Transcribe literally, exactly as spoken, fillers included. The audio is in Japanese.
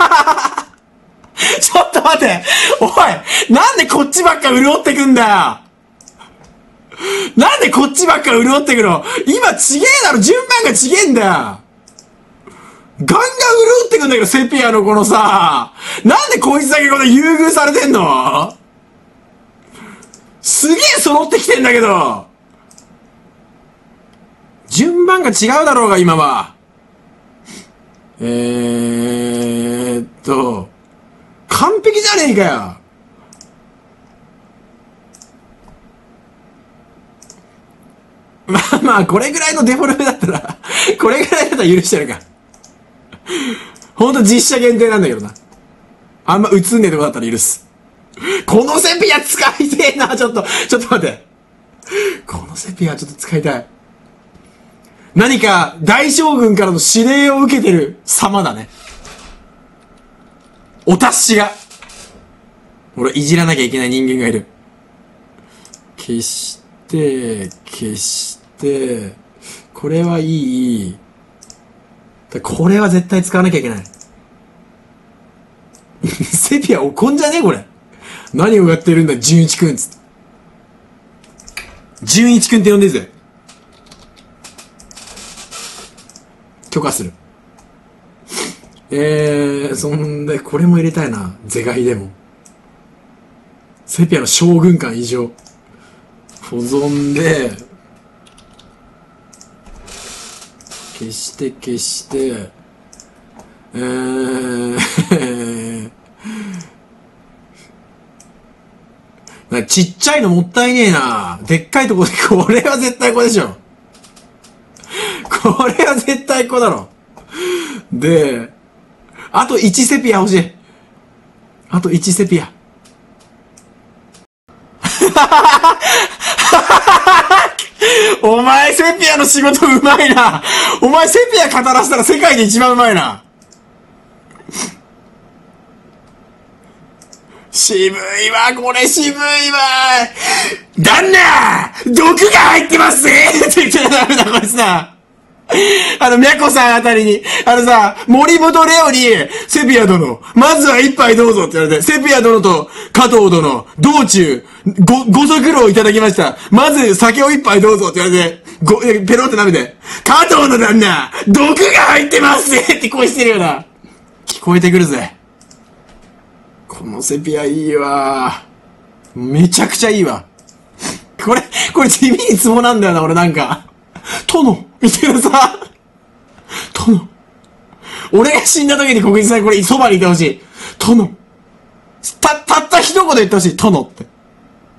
ちょっと待っておい、なんでこっちばっか潤ってくんだよ。なんでこっちばっか潤ってくの。今ちげえだろ、順番がちげえんだよ。ガンガン潤ってくんだけど、セピアのこのさ、なんでこいつだけこれ優遇されてんの。すげえ揃ってきてんだけど、順番が違うだろうが、今は。えーっと、完璧じゃねえかよ。まあまあ、これぐらいのデフォルメだったら、これぐらいだったら許してるか。ほんと実写限定なんだけどな。あんま映んねえとこだったら許す。このセピア使いてえな、ちょっと、ちょっと待って。このセピアちょっと使いたい。何か大将軍からの指令を受けてる様だね。お達しが。俺いじらなきゃいけない人間がいる。消して、消して、これはいい。これは絶対使わなきゃいけない。セピア怒んじゃねえこれ。何をやってるんだ、純一くんっつって。純一くんって呼んでるぜ。許可する。えー、そんで、これも入れたいな。是が非でも。セピアの将軍感異常。保存で、消して消して、えー、なんかちっちゃいのもったいねえな。でっかいとこで、これは絶対これでしょ。これは絶対こうだろ。で、あといちセピア欲しい。あといちセピア。お前セピアの仕事うまいな。お前セピア語らせたら世界で一番うまいな。渋いわ、これ渋いわ。旦那、毒が入ってますぜって言っちゃダメだ、こいつな。あの、ミャコさんあたりに、あのさ、森本レオに、セピア殿、まずは一杯どうぞって言われて、セピア殿と加藤殿、道中、ご、ご足労いただきました。まず酒を一杯どうぞって言われて、ご、ペロって舐めて、加藤の旦那、毒が入ってますぜって声してるよな。聞こえてくるぜ。このセピアいいわ。めちゃくちゃいいわ。これ、これ地味にツボなんだよな、俺なんか。殿みたいなさ、殿。俺が死んだ時に国立さんにこれそばにいてほしい。殿。た、たった一言言ってほしい。殿って。